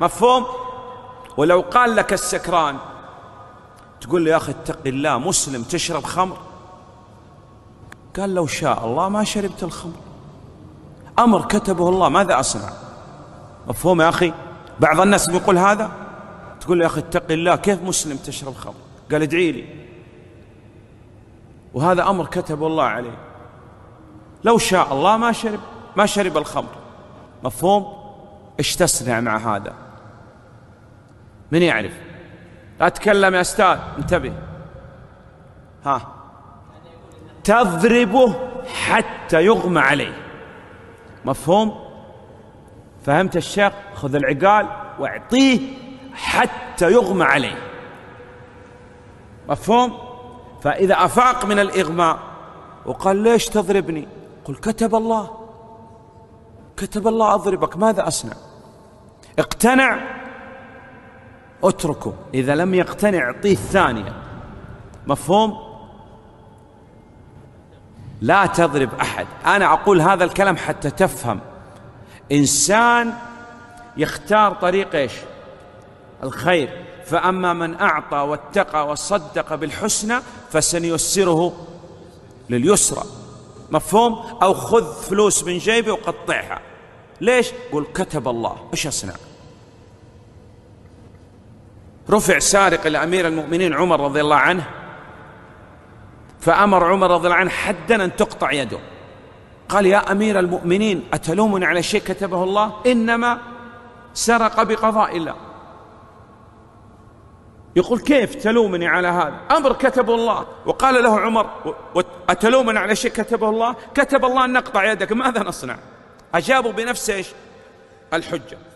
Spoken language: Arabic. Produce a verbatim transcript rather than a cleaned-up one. مفهوم؟ ولو قال لك السكران تقول له يا أخي اتق الله، مسلم تشرب خمر؟ قال لو شاء الله ما شربت الخمر، أمر كتبه الله ماذا أصنع؟ مفهوم يا أخي؟ بعض الناس بيقول هذا، تقول له يا أخي اتق الله كيف مسلم تشرب خمر؟ قال ادعي لي، وهذا أمر كتبه الله عليه، لو شاء الله ما شرب ما شرب الخمر. مفهوم؟ ايش تصنع مع هذا؟ من يعرف؟ لا تتكلم يا أستاذ، انتبه. ها، تضربه حتى يغمى عليه. مفهوم؟ فهمت الشيخ؟ خذ العقال واعطيه حتى يغمى عليه. مفهوم؟ فإذا أفاق من الإغماء وقال ليش تضربني؟ قل كتب الله، كتب الله أضربك ماذا أصنع؟ اقتنع اتركه، إذا لم يقتنع اعطيه الثانية. مفهوم؟ لا تضرب أحد. أنا أقول هذا الكلام حتى تفهم، إنسان يختار طريق إيش؟ الخير. فأما من أعطى واتقى وصدق بالحسنى فسنيسره لليسرى. مفهوم؟ أو خذ فلوس من جيبي وقطعها، ليش؟ قل كتب الله. إيش أصنع؟ رفع سارق إلى أمير المؤمنين عمر رضي الله عنه، فأمر عمر رضي الله عنه حدا أن تقطع يده. قال يا أمير المؤمنين أتلومني على شيء كتبه الله؟ إنما سرق بقضاء الله. يقول كيف تلومني على هذا؟ أمر كتبه الله. وقال له عمر أتلومني على شيء كتبه الله؟ كتب الله أن نقطع يدك ماذا نصنع؟ أجابوا بنفس إيش؟ الحجة.